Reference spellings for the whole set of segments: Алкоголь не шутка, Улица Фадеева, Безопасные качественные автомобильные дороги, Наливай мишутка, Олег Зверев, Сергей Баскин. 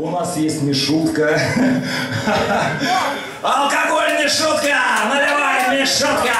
У нас есть мишутка. Алкоголь не шутка! Наливай мишутка!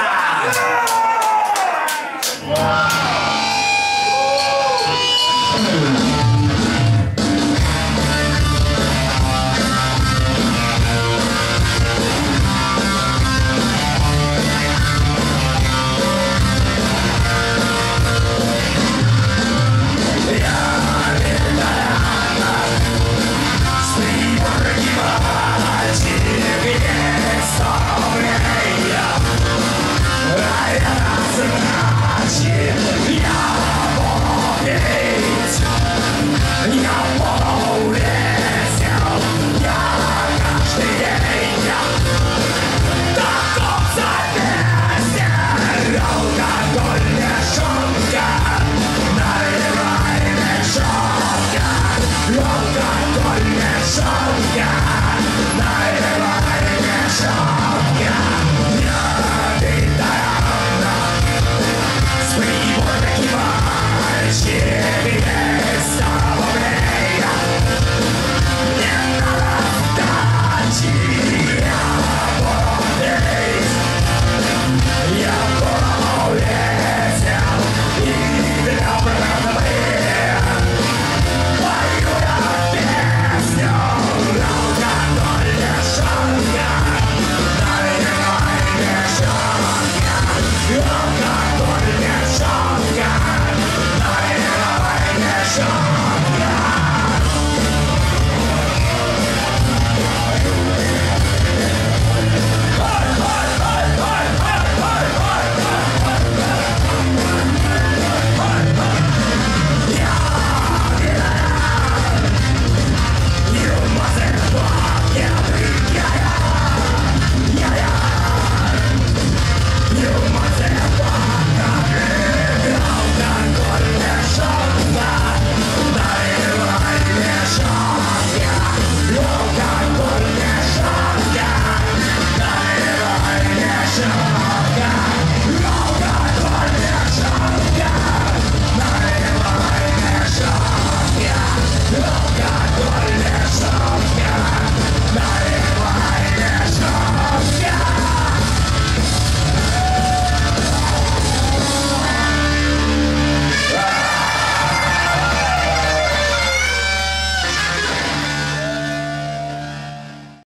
Alcohol не шутка, наливай мишутка.